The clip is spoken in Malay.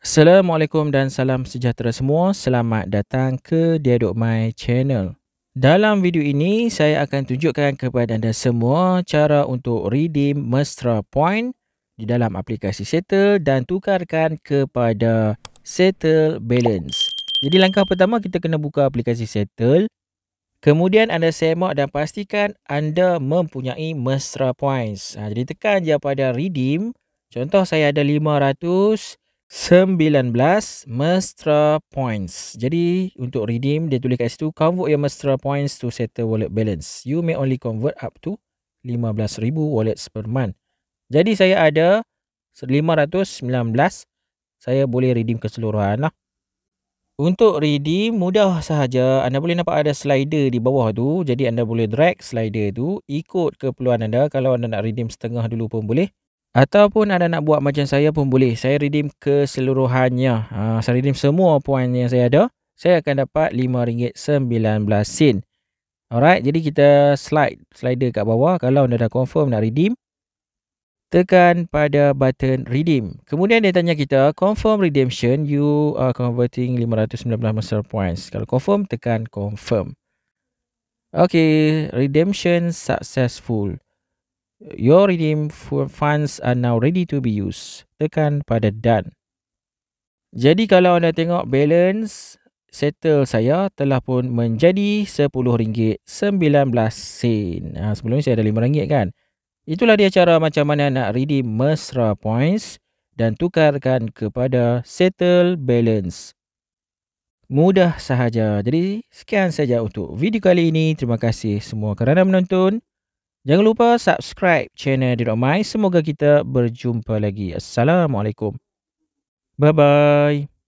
Assalamualaikum dan salam sejahtera semua. Selamat datang ke DiaDokMai channel. Dalam video ini saya akan tunjukkan kepada anda semua cara untuk redeem Mesra Point di dalam aplikasi Settle dan tukarkan kepada Setel Balance. Jadi langkah pertama kita kena buka aplikasi Settle. Kemudian anda semak dan pastikan anda mempunyai Mesra Points. Jadi tekan je pada redeem. Contoh saya ada 519 Mesra Points. Jadi untuk redeem dia tulis kat situ, convert your Mesra Points to Settle wallet balance. You may only convert up to 15,000 wallets per month. Jadi saya ada 519. Saya boleh redeem keseluruhan lah. Untuk redeem mudah sahaja. Anda boleh nampak ada slider di bawah tu. Jadi anda boleh drag slider tu ikut keperluan anda. Kalau anda nak redeem setengah dulu pun boleh. Ataupun anda nak buat macam saya pun boleh. Saya redeem keseluruhannya. Saya redeem semua point yang saya ada. Saya akan dapat RM5.19. Alright. Jadi kita slider kat bawah. Kalau anda dah confirm nak redeem, tekan pada button redeem. Kemudian dia tanya kita, confirm redemption. You are converting 519 Mesra Points. Kalau confirm, tekan confirm. Okay. Redemption successful. Your redeemed funds are now ready to be used. Tekan pada done. Jadi kalau anda tengok balance Settle saya telah pun menjadi RM10.19. Sebelum ni saya ada RM5 kan. Itulah dia cara macam mana nak redeem Mesra Points dan tukarkan kepada Settle Balance. Mudah sahaja. Jadi sekian saja untuk video kali ini. Terima kasih semua kerana menonton. Jangan lupa subscribe channel DiaDokMai. Semoga kita berjumpa lagi. Assalamualaikum. Bye-bye.